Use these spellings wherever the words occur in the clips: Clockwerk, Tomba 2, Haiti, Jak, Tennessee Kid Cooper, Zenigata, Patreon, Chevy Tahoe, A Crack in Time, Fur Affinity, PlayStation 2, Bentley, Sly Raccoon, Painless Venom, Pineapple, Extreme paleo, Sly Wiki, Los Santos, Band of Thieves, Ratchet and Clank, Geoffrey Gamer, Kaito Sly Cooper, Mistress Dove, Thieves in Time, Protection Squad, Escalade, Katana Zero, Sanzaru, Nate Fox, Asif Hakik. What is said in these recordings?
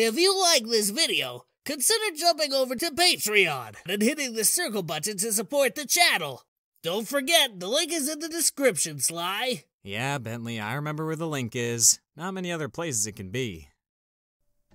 If you like this video, consider jumping over to Patreon and hitting the circle button to support the channel. Don't forget, the link is in the description, Sly. Yeah, Bentley, I remember where the link is. Not many other places it can be.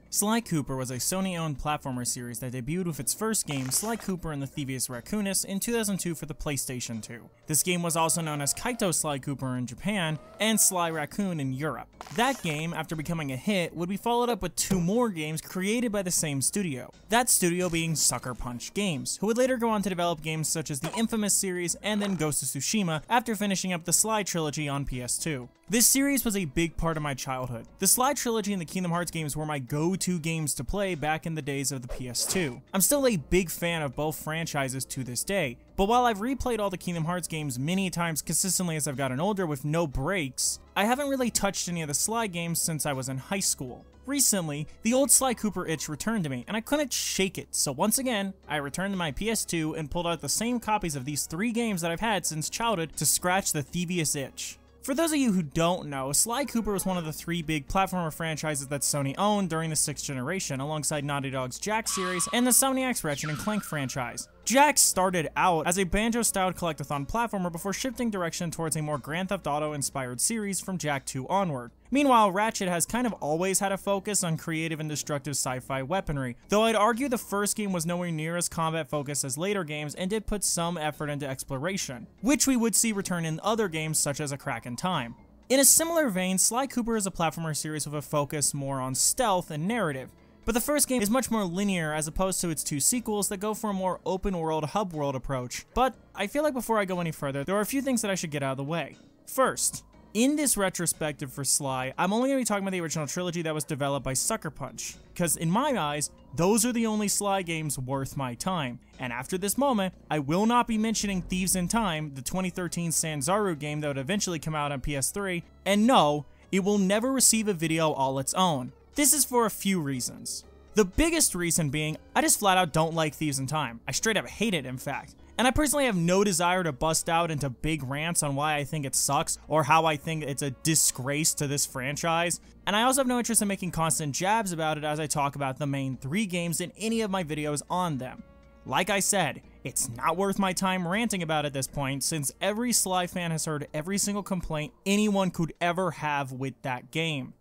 Sly Cooper was a Sony-owned platformer series that debuted with its first game, Sly Cooper and the Thievius Raccoonus, in 2002 for the PlayStation 2. This game was also known as Kaito Sly Cooper in Japan, and Sly Raccoon in Europe. That game, after becoming a hit, would be followed up with two more games created by the same studio. That studio being Sucker Punch Games, who would later go on to develop games such as the Infamous series and then Ghost of Tsushima after finishing up the Sly trilogy on PS2. This series was a big part of my childhood. The Sly trilogy and the Kingdom Hearts games were my go-to games to play back in the days of the PS2. I'm still a big fan of both franchises to this day, but while I've replayed all the Kingdom Hearts games many times consistently as I've gotten older with no breaks, I haven't really touched any of the Sly games since I was in high school. Recently, the old Sly Cooper itch returned to me, and I couldn't shake it, so once again, I returned to my PS2 and pulled out the same copies of these three games that I've had since childhood to scratch the Thievius itch. For those of you who don't know, Sly Cooper was one of the three big platformer franchises that Sony owned during the 6th generation, alongside Naughty Dog's Jak series and the Insomniac's Ratchet and Clank franchise. Jak started out as a banjo-styled collectathon platformer before shifting direction towards a more Grand Theft Auto-inspired series from Jak 2 onward. Meanwhile, Ratchet has kind of always had a focus on creative and destructive sci-fi weaponry, though I'd argue the first game was nowhere near as combat-focused as later games and did put some effort into exploration, which we would see return in other games such as A Crack in Time. In a similar vein, Sly Cooper is a platformer series with a focus more on stealth and narrative. But the first game is much more linear as opposed to its two sequels that go for a more open-world, hub-world approach. But I feel like before I go any further, there are a few things that I should get out of the way. First, in this retrospective for Sly, I'm only going to be talking about the original trilogy that was developed by Sucker Punch, because in my eyes, those are the only Sly games worth my time. And after this moment, I will not be mentioning Thieves in Time, the 2013 Sanzaru game that would eventually come out on PS3, and no, it will never receive a video all its own. This is for a few reasons. The biggest reason being, I just flat out don't like Thieves in Time. I straight up hate it, in fact. And I personally have no desire to bust out into big rants on why I think it sucks or how I think it's a disgrace to this franchise. And I also have no interest in making constant jabs about it as I talk about the main three games in any of my videos on them. Like I said, it's not worth my time ranting about at this point since every Sly fan has heard every single complaint anyone could ever have with that game.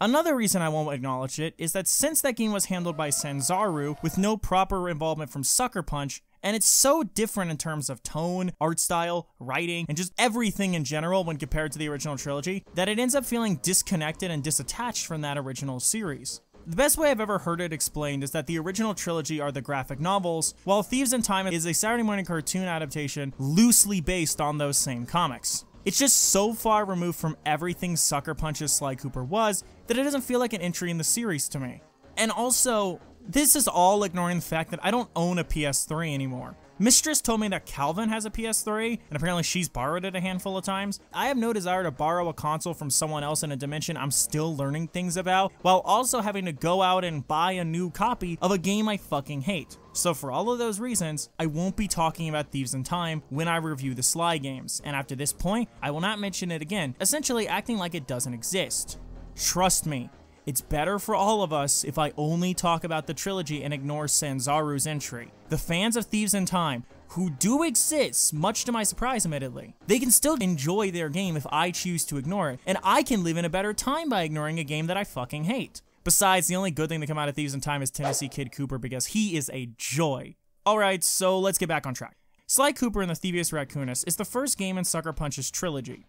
Another reason I won't acknowledge it is that since that game was handled by Sanzaru with no proper involvement from Sucker Punch, and it's so different in terms of tone, art style, writing, and just everything in general when compared to the original trilogy, that it ends up feeling disconnected and disattached from that original series. The best way I've ever heard it explained is that the original trilogy are the graphic novels, while Thieves in Time is a Saturday morning cartoon adaptation loosely based on those same comics. It's just so far removed from everything Sucker Punch's Sly Cooper was that it doesn't feel like an entry in the series to me. And also, this is all ignoring the fact that I don't own a PS3 anymore. Mistress told me that Calvin has a PS3, and apparently she's borrowed it a handful of times. I have no desire to borrow a console from someone else in a dimension I'm still learning things about, while also having to go out and buy a new copy of a game I fucking hate. So for all of those reasons, I won't be talking about Thieves in Time when I review the Sly games, and after this point, I will not mention it again, essentially acting like it doesn't exist. Trust me, it's better for all of us if I only talk about the trilogy and ignore Sanzaru's entry. The fans of Thieves in Time, who do exist, much to my surprise admittedly, they can still enjoy their game if I choose to ignore it, and I can live in a better time by ignoring a game that I fucking hate. Besides, the only good thing to come out of Thieves in Time is Tennessee Kid Cooper because he is a joy. Alright, so let's get back on track. Sly Cooper and the Thievius Raccoonus is the first game in Sucker Punch's trilogy.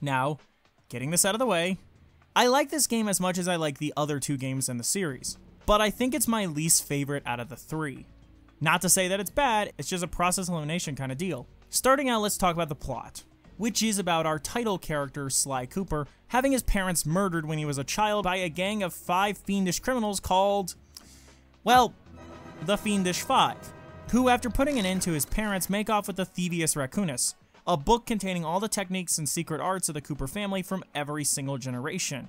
Now, getting this out of the way, I like this game as much as I like the other two games in the series, but I think it's my least favorite out of the three. Not to say that it's bad, it's just a process elimination kind of deal. Starting out, let's talk about the plot, which is about our title character, Sly Cooper, having his parents murdered when he was a child by a gang of 5 fiendish criminals called, well, the Fiendish Five, who after putting an end to his parents make off with the Thievius Raccoonus, a book containing all the techniques and secret arts of the Cooper family from every single generation.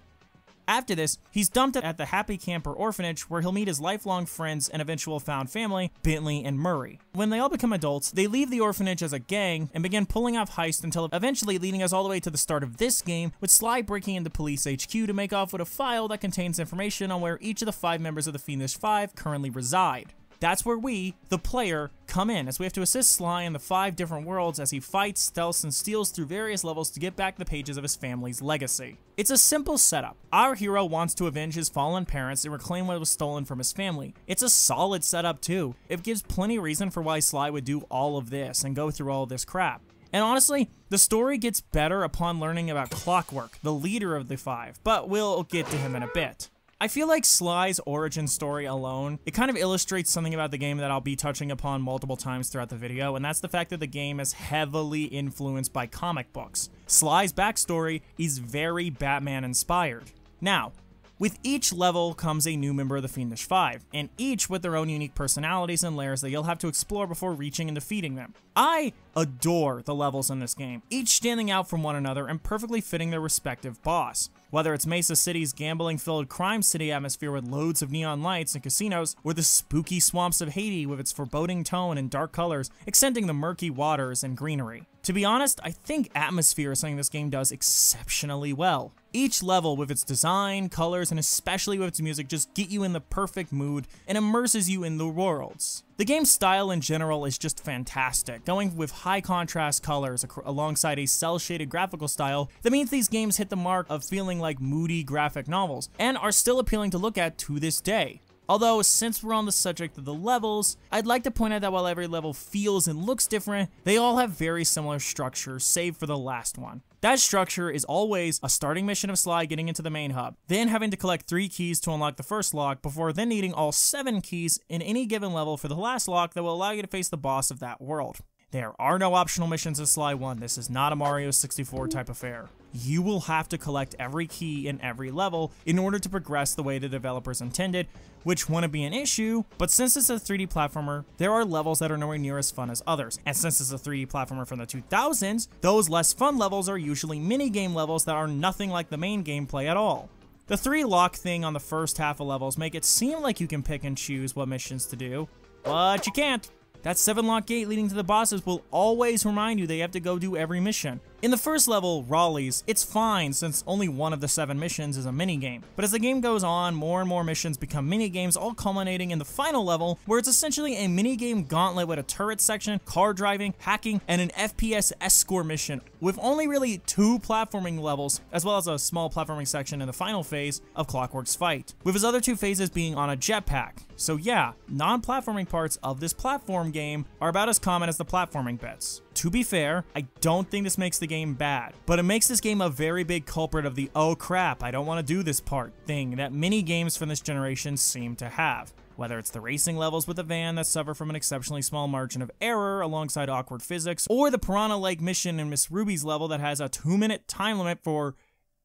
After this, he's dumped at the Happy Camper Orphanage, where he'll meet his lifelong friends and eventual found family, Bentley and Murray. When they all become adults, they leave the orphanage as a gang and begin pulling off heists until eventually leading us all the way to the start of this game, with Sly breaking into police HQ to make off with a file that contains information on where each of the 5 members of the Fiendish Five currently reside. That's where we, the player, come in, as we have to assist Sly in the 5 different worlds as he fights, stealths, and steals through various levels to get back the pages of his family's legacy. It's a simple setup. Our hero wants to avenge his fallen parents and reclaim what was stolen from his family. It's a solid setup too. It gives plenty of reason for why Sly would do all of this and go through all this crap. And honestly, the story gets better upon learning about Clockwerk, the leader of the 5, but we'll get to him in a bit. I feel like Sly's origin story alone, it kind of illustrates something about the game that I'll be touching upon multiple times throughout the video, and that's the fact that the game is heavily influenced by comic books. Sly's backstory is very Batman-inspired. Now, with each level comes a new member of the Fiendish Five, and each with their own unique personalities and layers that you'll have to explore before reaching and defeating them. I adore the levels in this game, each standing out from one another and perfectly fitting their respective boss. Whether it's Mesa City's gambling-filled crime city atmosphere with loads of neon lights and casinos, or the spooky swamps of Haiti with its foreboding tone and dark colors, accenting the murky waters and greenery. To be honest, I think atmosphere is something this game does exceptionally well. Each level with its design, colors, and especially with its music just get you in the perfect mood and immerses you in the worlds. The game's style in general is just fantastic, going with high contrast colors alongside a cel-shaded graphical style that means these games hit the mark of feeling like moody graphic novels, and are still appealing to look at to this day. Although, since we're on the subject of the levels, I'd like to point out that while every level feels and looks different, they all have very similar structure, save for the last one. That structure is always a starting mission of Sly getting into the main hub, then having to collect 3 keys to unlock the first lock, before then needing all 7 keys in any given level for the last lock that will allow you to face the boss of that world. There are no optional missions in Sly 1. This is not a Mario 64 type affair. You will have to collect every key in every level in order to progress the way the developers intended, which wouldn't be an issue, but since it's a 3D platformer, there are levels that are nowhere near as fun as others, and since it's a 3D platformer from the 2000s, those less fun levels are usually minigame levels that are nothing like the main gameplay at all. The 3 lock thing on the first half of levels make it seem like you can pick and choose what missions to do, but you can't. That 7-lock gate leading to the bosses will always remind you that you have to go do every mission. In the first level, Raleigh's, it's fine since only one of the 7 missions is a minigame. But as the game goes on, more and more missions become minigames, all culminating in the final level, where it's essentially a minigame gauntlet with a turret section, car driving, hacking, and an FPS escort mission, with only really 2 platforming levels, as well as a small platforming section in the final phase of Clockwerk's fight, with his other 2 phases being on a jetpack. So yeah, non-platforming parts of this platform game are about as common as the platforming bits. To be fair, I don't think this makes the game bad, but it makes this game a very big culprit of the "oh crap, I don't want to do this part" thing that many games from this generation seem to have. Whether it's the racing levels with the van that suffer from an exceptionally small margin of error alongside awkward physics, or the piranha-like mission in Miss Ruby's level that has a 2-minute time limit for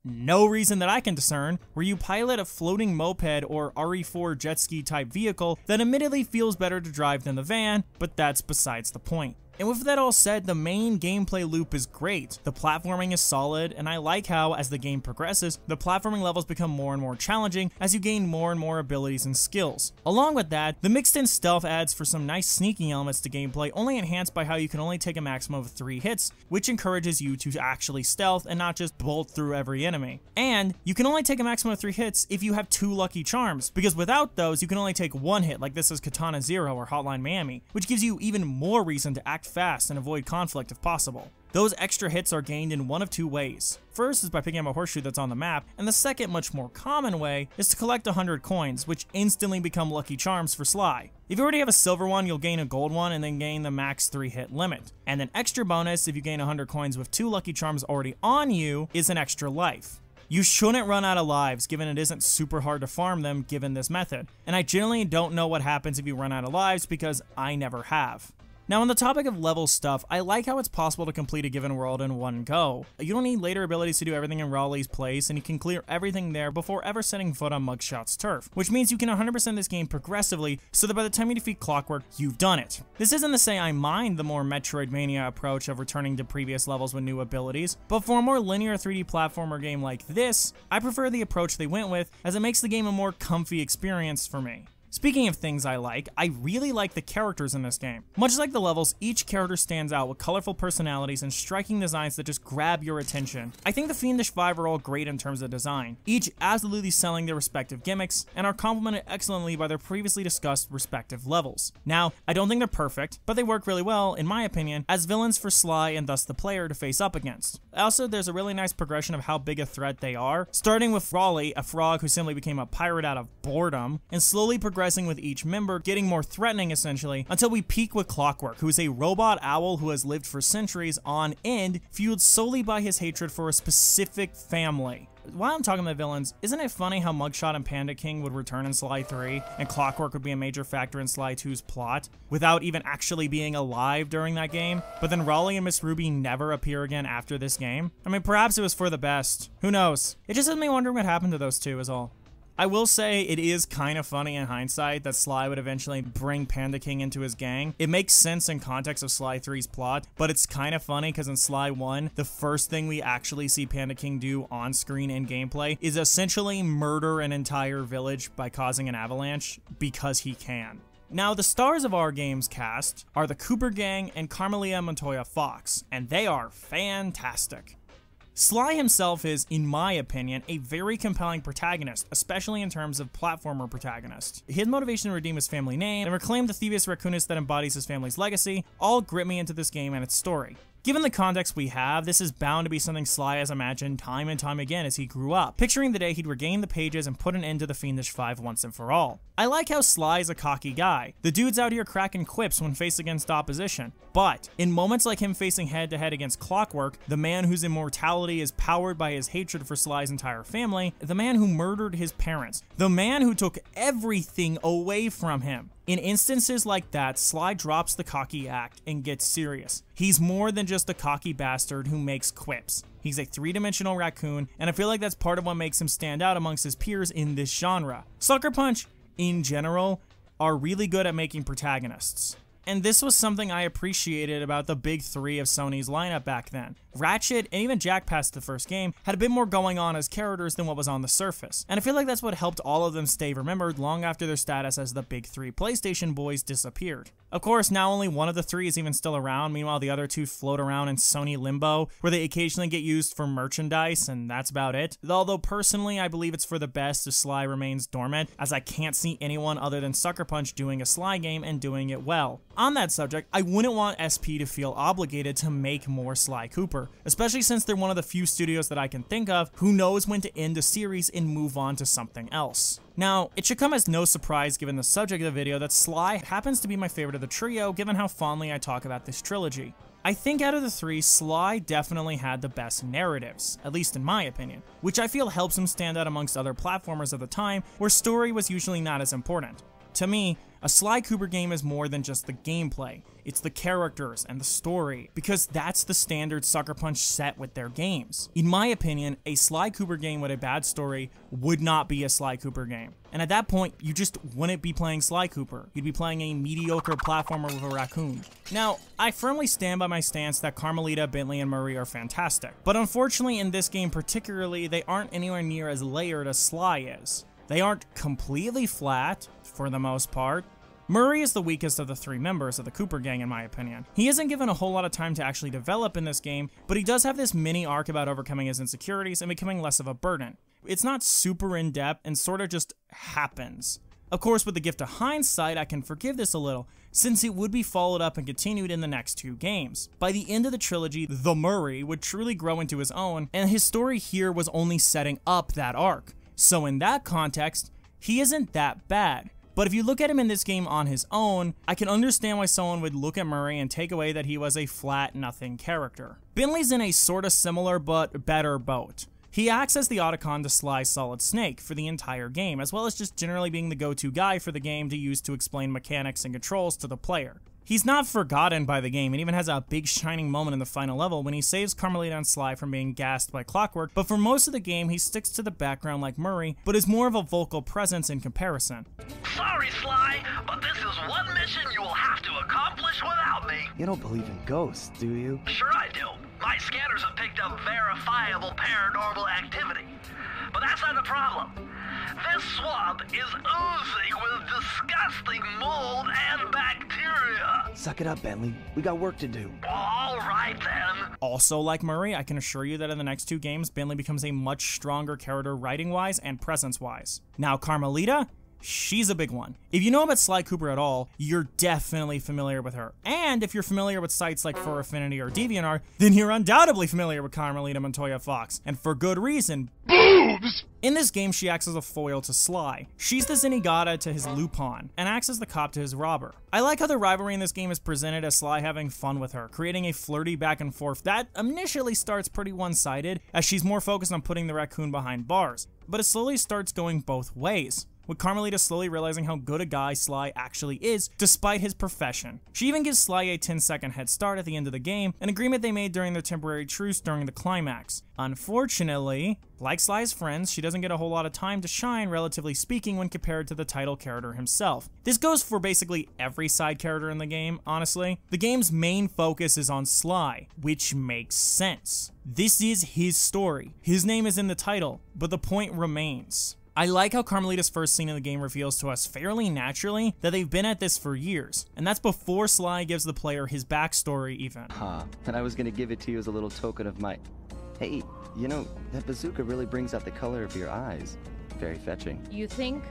no reason that I can discern, where you pilot a floating moped or RE4 jet ski type vehicle that admittedly feels better to drive than the van, but that's besides the point. And with that all said, the main gameplay loop is great, the platforming is solid, and I like how, as the game progresses, the platforming levels become more and more challenging as you gain more and more abilities and skills. Along with that, the mixed-in stealth adds for some nice sneaking elements to gameplay, only enhanced by how you can only take a maximum of 3 hits, which encourages you to actually stealth and not just bolt through every enemy. And you can only take a maximum of 3 hits if you have 2 lucky charms, because without those, you can only take 1 hit, like this is Katana Zero or Hotline Miami, which gives you even more reason to act fast and avoid conflict if possible. Those extra hits are gained in one of 2 ways. First is by picking up a horseshoe that's on the map, and the second, much more common way, is to collect 100 coins, which instantly become lucky charms for Sly. If you already have a silver one, you'll gain a gold one and then gain the max 3 hit limit. And an extra bonus if you gain 100 coins with 2 lucky charms already on you is an extra life. You shouldn't run out of lives, given it isn't super hard to farm them given this method, and I generally don't know what happens if you run out of lives because I never have. Now, on the topic of level stuff, I like how it's possible to complete a given world in one go. You don't need later abilities to do everything in Raleigh's place, and you can clear everything there before ever setting foot on Mugshot's turf, which means you can 100% this game progressively so that by the time you defeat Clockwerk, you've done it. This isn't to say I mind the more Metroidvania approach of returning to previous levels with new abilities, but for a more linear 3D platformer game like this, I prefer the approach they went with, as it makes the game a more comfy experience for me. Speaking of things I like, I really like the characters in this game. Much like the levels, each character stands out with colorful personalities and striking designs that just grab your attention. I think the Fiendish Five are all great in terms of design, each absolutely selling their respective gimmicks, and are complemented excellently by their previously discussed respective levels. Now, I don't think they're perfect, but they work really well, in my opinion, as villains for Sly and thus the player to face up against. Also, there's a really nice progression of how big a threat they are, starting with Raleigh, a frog who simply became a pirate out of boredom, and slowly progressing with each member, getting more threatening essentially, until we peak with Clockwerk, who is a robot owl who has lived for centuries on end, fueled solely by his hatred for a specific family. While I'm talking about villains, isn't it funny how Mugshot and Panda King would return in Sly 3, and Clockwerk would be a major factor in Sly 2's plot, without even actually being alive during that game? But then Raleigh and Miss Ruby never appear again after this game? I mean, perhaps it was for the best. Who knows? It just has me wondering what happened to those two is all. I will say it is kind of funny in hindsight that Sly would eventually bring Panda King into his gang. It makes sense in context of Sly 3's plot, but it's kind of funny because in Sly 1, the first thing we actually see Panda King do on screen in gameplay is essentially murder an entire village by causing an avalanche because he can. Now, the stars of our game's cast are the Cooper Gang and Carmelita Montoya Fox, and they are fantastic. Sly himself is, in my opinion, a very compelling protagonist, especially in terms of platformer protagonist. His motivation to redeem his family name and reclaim the Thievius Raccoonus that embodies his family's legacy all grip me into this game and its story. Given the context we have, this is bound to be something Sly has imagined time and time again as he grew up, picturing the day he'd regain the pages and put an end to the Fiendish Five once and for all. I like how Sly's a cocky guy. The dude's out here cracking quips when faced against opposition, but in moments like him facing head-to-head against Clockwerk, the man whose immortality is powered by his hatred for Sly's entire family, the man who murdered his parents, the man who took everything away from him. In instances like that, Sly drops the cocky act and gets serious. He's more than just a cocky bastard who makes quips. He's a three-dimensional raccoon, and I feel like that's part of what makes him stand out amongst his peers in this genre. Sucker Punch, in general, are really good at making protagonists. And this was something I appreciated about the big three of Sony's lineup back then. Ratchet, and even Jak past the first game, had a bit more going on as characters than what was on the surface. And I feel like that's what helped all of them stay remembered long after their status as the big three PlayStation boys disappeared. Of course, now only one of the three is even still around, meanwhile the other two float around in Sony limbo, where they occasionally get used for merchandise, and that's about it. Although personally, I believe it's for the best if Sly remains dormant, as I can't see anyone other than Sucker Punch doing a Sly game and doing it well. On that subject, I wouldn't want SP to feel obligated to make more Sly Cooper, especially since they're one of the few studios that I can think of who knows when to end a series and move on to something else. Now, it should come as no surprise given the subject of the video that Sly happens to be my favorite of the trio given how fondly I talk about this trilogy. I think out of the three, Sly definitely had the best narratives, at least in my opinion, which I feel helps him stand out amongst other platformers of the time where story was usually not as important. To me, a Sly Cooper game is more than just the gameplay. It's the characters and the story, because that's the standard Sucker Punch set with their games. In my opinion, a Sly Cooper game with a bad story would not be a Sly Cooper game. And at that point, you just wouldn't be playing Sly Cooper. You'd be playing a mediocre platformer with a raccoon. Now, I firmly stand by my stance that Carmelita, Bentley, and Murray are fantastic. But unfortunately, in this game particularly, they aren't anywhere near as layered as Sly is. They aren't completely flat, for the most part. Murray is the weakest of the three members of the Cooper Gang, in my opinion. He isn't given a whole lot of time to actually develop in this game, but he does have this mini arc about overcoming his insecurities and becoming less of a burden. It's not super in-depth and sort of just happens. Of course, with the gift of hindsight, I can forgive this a little, since it would be followed up and continued in the next two games. By the end of the trilogy, the Murray would truly grow into his own, and his story here was only setting up that arc. So in that context, he isn't that bad. But if you look at him in this game on his own, I can understand why someone would look at Murray and take away that he was a flat nothing character. Bentley's in a sort of similar but better boat. He acts as the Otacon to Sly Solid Snake for the entire game, as well as just generally being the go-to guy for the game to use to explain mechanics and controls to the player. He's not forgotten by the game and even has a big shining moment in the final level when he saves Carmelita and Sly from being gassed by Clockwerk, but for most of the game he sticks to the background like Murray, but is more of a vocal presence in comparison. Sorry, Sly, but this is one mission you will have to accomplish without me. You don't believe in ghosts, do you? Sure I do. My scanners have picked up verifiable paranormal activity. But that's not the problem. This swamp is oozing with disgusting mold and bacteria. Suck it up, Bentley. We got work to do. All right, then. Also, like Murray, I can assure you that in the next two games, Bentley becomes a much stronger character writing-wise and presence-wise. Now, Carmelita? She's a big one. If you know about Sly Cooper at all, you're definitely familiar with her. And if you're familiar with sites like Fur Affinity or DeviantArt, then you're undoubtedly familiar with Carmelita Montoya Fox, and for good reason. Boobs! In this game, she acts as a foil to Sly. She's the Zenigata to his Lupin, and acts as the cop to his robber. I like how the rivalry in this game is presented as Sly having fun with her, creating a flirty back and forth that initially starts pretty one-sided, as she's more focused on putting the raccoon behind bars, but it slowly starts going both ways, with Carmelita slowly realizing how good a guy Sly actually is, despite his profession. She even gives Sly a 10-second head start at the end of the game, an agreement they made during their temporary truce during the climax. Unfortunately, like Sly's friends, she doesn't get a whole lot of time to shine, relatively speaking, when compared to the title character himself. This goes for basically every side character in the game, honestly. The game's main focus is on Sly, which makes sense. This is his story. His name is in the title, but the point remains. I like how Carmelita's first scene in the game reveals to us fairly naturally that they've been at this for years, and that's before Sly gives the player his backstory even. And I was gonna give it to you as a little token of my... Hey, you know, that bazooka really brings out the color of your eyes. Very fetching. You think?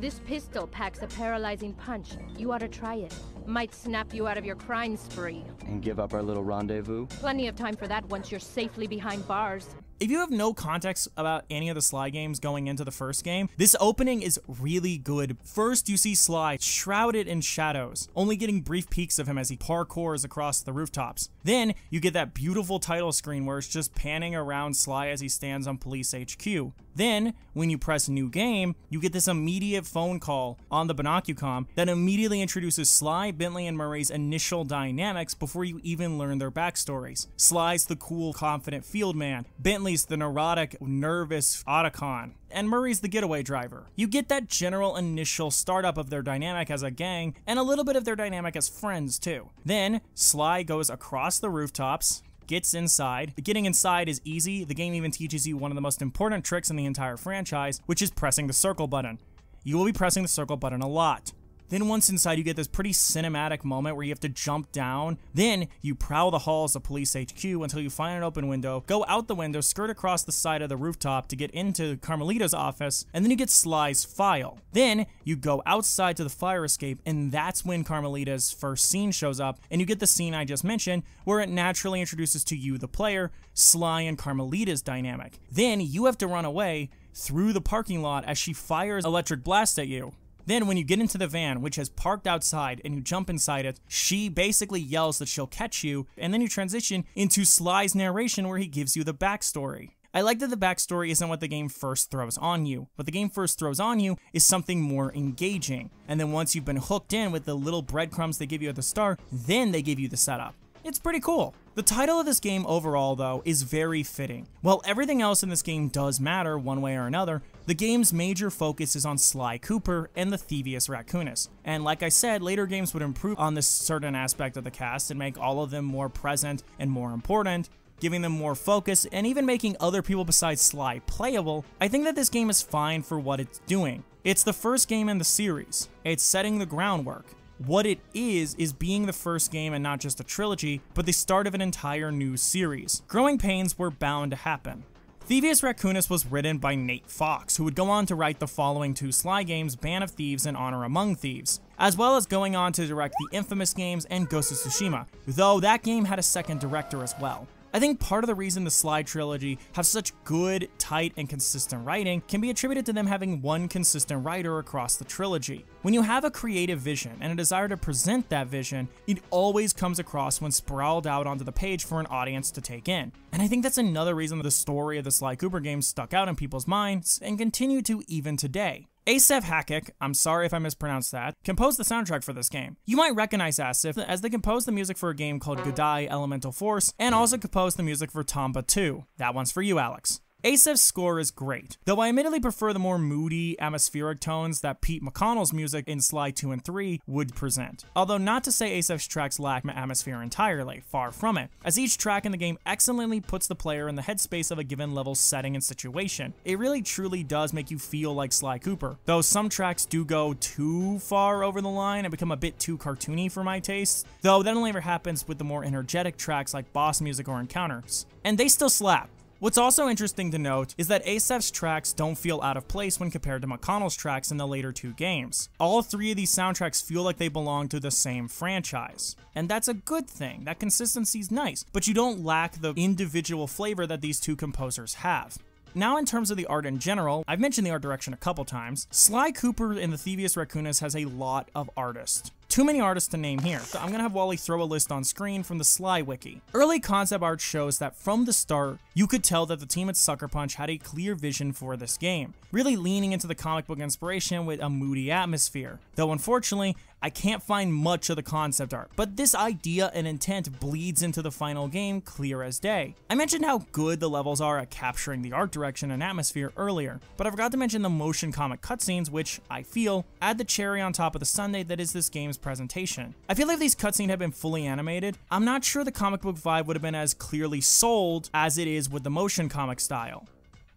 This pistol packs a paralyzing punch. You ought to try it. Might snap you out of your crime spree. And give up our little rendezvous? Plenty of time for that once you're safely behind bars. If you have no context about any of the Sly games going into the first game, this opening is really good. First, you see Sly shrouded in shadows, only getting brief peeks of him as he parkours across the rooftops. Then, you get that beautiful title screen where it's just panning around Sly as he stands on Police HQ. Then, when you press New Game, you get this immediate phone call on the bioncucom that immediately introduces Sly, Bentley, and Murray's initial dynamics before you even learn their backstories. Sly's the cool, confident field man. Bentley's the neurotic, nervous Otacon. And Murray's the getaway driver. You get that general initial startup of their dynamic as a gang, and a little bit of their dynamic as friends too. Then, Sly goes across the rooftops, gets inside. Getting inside is easy. The game even teaches you one of the most important tricks in the entire franchise, which is pressing the circle button. You will be pressing the circle button a lot. Then once inside, you get this pretty cinematic moment where you have to jump down. Then you prowl the halls of Police HQ until you find an open window, go out the window, skirt across the side of the rooftop to get into Carmelita's office, and then you get Sly's file. Then you go outside to the fire escape, and that's when Carmelita's first scene shows up, and you get the scene I just mentioned, where it naturally introduces to you, the player, Sly and Carmelita's dynamic. Then you have to run away through the parking lot as she fires electric blast at you. Then when you get into the van, which has parked outside, and you jump inside it, she basically yells that she'll catch you, and then you transition into Sly's narration where he gives you the backstory. I like that the backstory isn't what the game first throws on you. What the game first throws on you is something more engaging. And then once you've been hooked in with the little breadcrumbs they give you at the start, then they give you the setup. It's pretty cool. The title of this game overall, though, is very fitting. While everything else in this game does matter one way or another, the game's major focus is on Sly Cooper and the Thievius Raccoonus. And like I said, later games would improve on this certain aspect of the cast and make all of them more present and more important, giving them more focus and even making other people besides Sly playable. I think that this game is fine for what it's doing. It's the first game in the series. It's setting the groundwork. What it is being the first game and not just a trilogy, but the start of an entire new series. Growing pains were bound to happen. Thievius Raccoonus was written by Nate Fox, who would go on to write the following two Sly games, Band of Thieves and Honor Among Thieves, as well as going on to direct the Infamous games and Ghost of Tsushima, though that game had a second director as well. I think part of the reason the Sly trilogy have such good, tight, and consistent writing can be attributed to them having one consistent writer across the trilogy. When you have a creative vision and a desire to present that vision, it always comes across when sprawled out onto the page for an audience to take in. And I think that's another reason the story of the Sly Cooper games stuck out in people's minds and continue to even today. Asif Hakik, I'm sorry if I mispronounced that, composed the soundtrack for this game. You might recognize Asif as they composed the music for a game called Godai Elemental Force, and also composed the music for Tomba 2. That one's for you, Alex. Asif's score is great, though I admittedly prefer the more moody, atmospheric tones that Pete McConnell's music in Sly 2 and 3 would present. Although not to say Asif's tracks lack atmosphere entirely, far from it, as each track in the game excellently puts the player in the headspace of a given level's setting and situation. It really truly does make you feel like Sly Cooper, though some tracks do go too far over the line and become a bit too cartoony for my taste, though that only ever happens with the more energetic tracks like boss music or encounters. And they still slap. What's also interesting to note is that Asif's tracks don't feel out of place when compared to McConnell's tracks in the later two games. All three of these soundtracks feel like they belong to the same franchise. And that's a good thing, that consistency's nice, but you don't lack the individual flavor that these two composers have. Now, in terms of the art in general, I've mentioned the art direction a couple times. Sly Cooper and the Thievius Raccoonus has a lot of artists. Too many artists to name here, so I'm gonna have Wally throw a list on screen from the Sly Wiki. Early concept art shows that from the start, you could tell that the team at Sucker Punch had a clear vision for this game, really leaning into the comic book inspiration with a moody atmosphere. Though unfortunately, I can't find much of the concept art, but this idea and intent bleeds into the final game clear as day. I mentioned how good the levels are at capturing the art direction and atmosphere earlier, but I forgot to mention the motion comic cutscenes, which, I feel, add the cherry on top of the sundae that is this game's presentation. I feel like if these cutscenes had been fully animated, I'm not sure the comic book vibe would have been as clearly sold as it is with the motion comic style.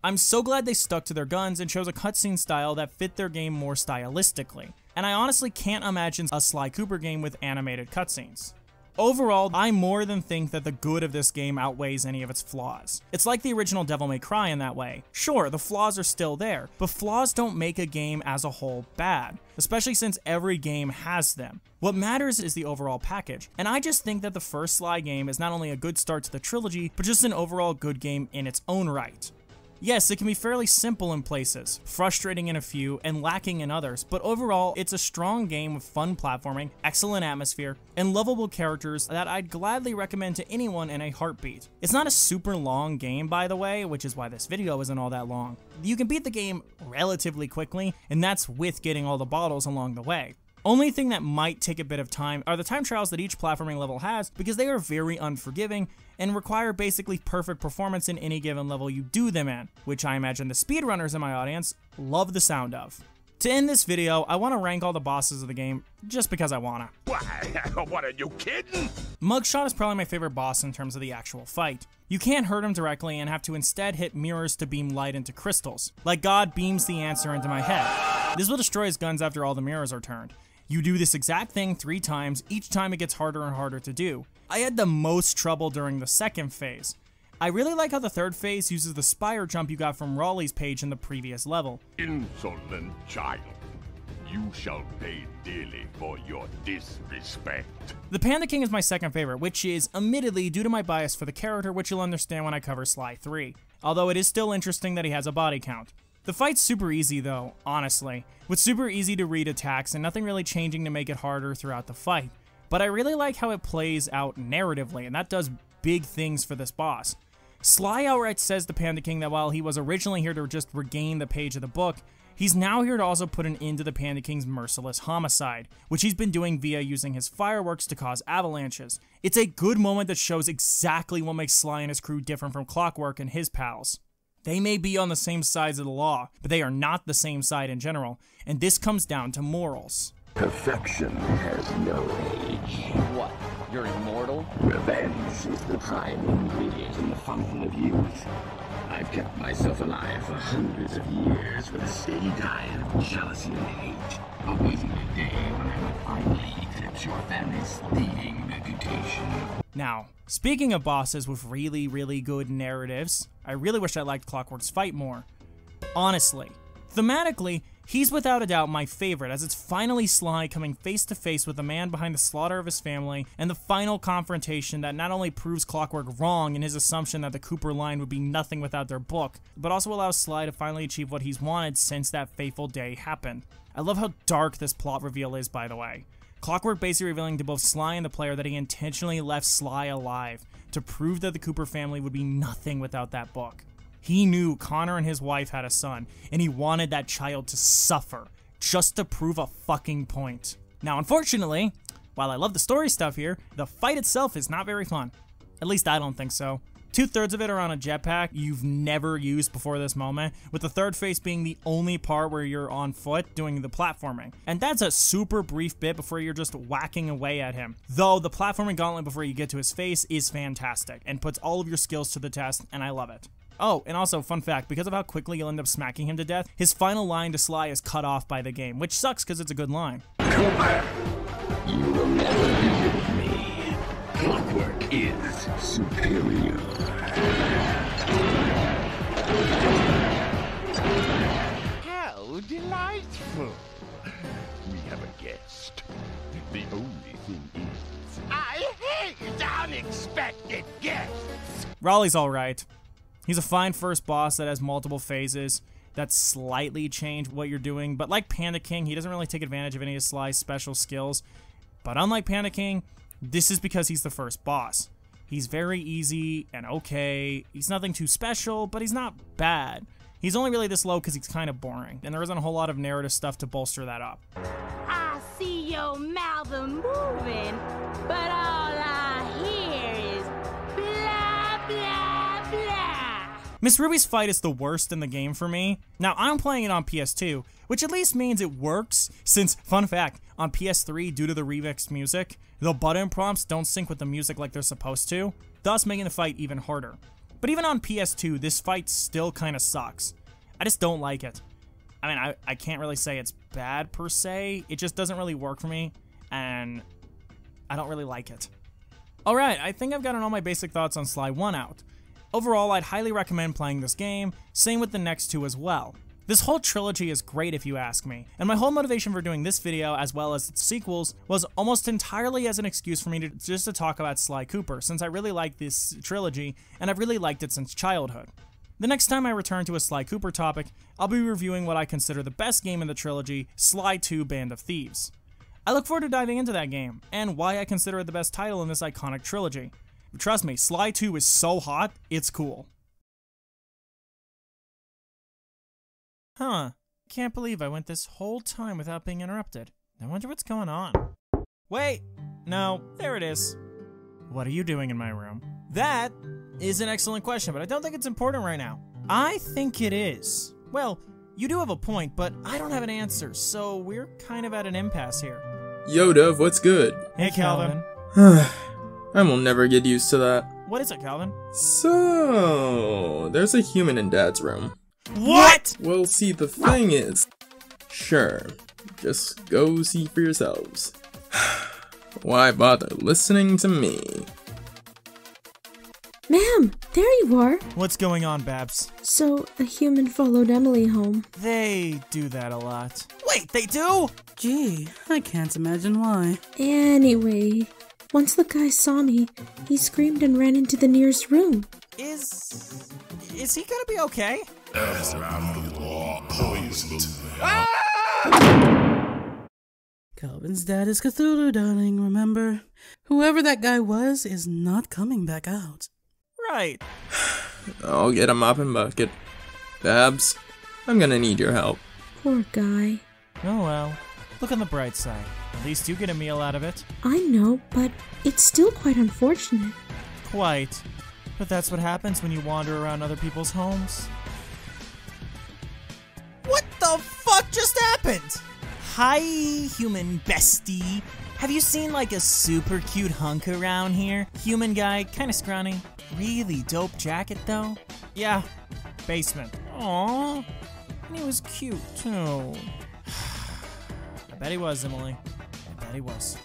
I'm so glad they stuck to their guns and chose a cutscene style that fit their game more stylistically. And I honestly can't imagine a Sly Cooper game with animated cutscenes. Overall, I more than think that the good of this game outweighs any of its flaws. It's like the original Devil May Cry in that way. Sure, the flaws are still there, but flaws don't make a game as a whole bad, especially since every game has them. What matters is the overall package, and I just think that the first Sly game is not only a good start to the trilogy, but just an overall good game in its own right. Yes, it can be fairly simple in places, frustrating in a few, and lacking in others, but overall, it's a strong game with fun platforming, excellent atmosphere, and lovable characters that I'd gladly recommend to anyone in a heartbeat. It's not a super long game, by the way, which is why this video isn't all that long. You can beat the game relatively quickly, and that's with getting all the bottles along the way. Only thing that might take a bit of time are the time trials that each platforming level has, because they are very unforgiving and require basically perfect performance in any given level you do them in, which I imagine the speedrunners in my audience love the sound of. To end this video, I want to rank all the bosses of the game just because I wanna. What are you kidding? Mugshot is probably my favorite boss in terms of the actual fight. You can't hurt him directly and have to instead hit mirrors to beam light into crystals, like God beams the answer into my head. This will destroy his guns after all the mirrors are turned. You do this exact thing 3 times, each time it gets harder and harder to do. I had the most trouble during the second phase. I really like how the third phase uses the spire jump you got from Raleigh's page in the previous level. Insolent child, you shall pay dearly for your disrespect. The Panda King is my second favorite, which is admittedly due to my bias for the character, which you'll understand when I cover Sly 3, although it is still interesting that he has a body count. The fight's super easy though, honestly, with super easy to read attacks and nothing really changing to make it harder throughout the fight. But I really like how it plays out narratively, and that does big things for this boss. Sly outright says to Panda King that while he was originally here to just regain the page of the book, he's now here to also put an end to the Panda King's merciless homicide, which he's been doing via using his fireworks to cause avalanches. It's a good moment that shows exactly what makes Sly and his crew different from Clockwerk and his pals. They may be on the same sides of the law, but they are not the same side in general, and this comes down to morals. Perfection has no age. What? You're immortal? Revenge is the prime ingredient in the fountain of youth. I've kept myself alive for hundreds of years with a steady diet of jealousy and hate, awaiting the day when I will finally eclipse your family's stealing reputation. Now, speaking of bosses with really, really good narratives, I really wish I liked Clockwerk's fight more. Honestly. Thematically, he's without a doubt my favorite, as it's finally Sly coming face to face with the man behind the slaughter of his family, and the final confrontation that not only proves Clockwerk wrong in his assumption that the Cooper line would be nothing without their book, but also allows Sly to finally achieve what he's wanted since that fateful day happened. I love how dark this plot reveal is, by the way. Clockwerk basically revealing to both Sly and the player that he intentionally left Sly alive to prove that the Cooper family would be nothing without that book. He knew Connor and his wife had a son, and he wanted that child to suffer just to prove a fucking point. Now, unfortunately, while I love the story stuff here, the fight itself is not very fun. At least I don't think so. 2/3 of it are on a jetpack you've never used before this moment, with the third phase being the only part where you're on foot doing the platforming. And that's a super brief bit before you're just whacking away at him. Though the platforming gauntlet before you get to his face is fantastic and puts all of your skills to the test, and I love it. Oh, and also, fun fact, because of how quickly you'll end up smacking him to death, his final line to Sly is cut off by the game, which sucks because it's a good line. Cooper, you will never visit me. Clockwerk is superior. How delightful. We have a guest. The only thing is, I hate unexpected guests. Raleigh's alright. He's a fine first boss that has multiple phases that slightly change what you're doing, but like Panda King, he doesn't really take advantage of any of Sly's special skills. But unlike Panda King, this is because he's the first boss. He's very easy and okay. He's nothing too special, but he's not bad. He's only really this low because he's kind of boring, and there isn't a whole lot of narrative stuff to bolster that up. I see your mouth moving, but all I hear is blah, blah, blah. Miss Ruby's fight is the worst in the game for me. Now, I'm playing it on PS2, which at least means it works, since, fun fact, on PS3, due to the remixed music, the button prompts don't sync with the music like they're supposed to, thus making the fight even harder. But even on PS2, this fight still kind of sucks. I just don't like it. I mean, I can't really say it's bad per se, it just doesn't really work for me, and I don't really like it. Alright, I think I've gotten all my basic thoughts on Sly 1 out. Overall, I'd highly recommend playing this game, same with the next two as well. This whole trilogy is great if you ask me, and my whole motivation for doing this video as well as its sequels was almost entirely as an excuse for me to just talk about Sly Cooper, since I really like this trilogy and I've really liked it since childhood. The next time I return to a Sly Cooper topic, I'll be reviewing what I consider the best game in the trilogy, Sly 2 Band of Thieves. I look forward to diving into that game, and why I consider it the best title in this iconic trilogy. Trust me, Sly 2 is so hot, it's cool. Huh, can't believe I went this whole time without being interrupted. I wonder what's going on. Wait, no, there it is. What are you doing in my room? That is an excellent question, but I don't think it's important right now. I think it is. Well, you do have a point, but I don't have an answer, so we're kind of at an impasse here. Yo, Dove, what's good? Hey, Calvin. I will never get used to that. What is it, Calvin? So, there's a human in Dad's room. What? Well, see, the thing is, sure, just go see for yourselves. Why bother listening to me? Ma'am, there you are. What's going on, Babs? So, a human followed Emily home. They do that a lot. Wait, they do? Gee, I can't imagine why. Anyway, once the guy saw me, he screamed and ran into the nearest room. Is he gonna be okay? Calvin's dad is Cthulhu, darling, remember? Whoever that guy was is not coming back out. Right. I'll get a mop and bucket. Babs, I'm gonna need your help. Poor guy. Oh well. Look on the bright side. At least you get a meal out of it. I know, but it's still quite unfortunate. Quite. But that's what happens when you wander around other people's homes. What the fuck just happened? Hi, human bestie. Have you seen like a super cute hunk around here? Human guy, kinda scrawny. Really dope jacket though. Yeah, basement. Aww, and he was cute too. I bet he was, Emily. I bet he was.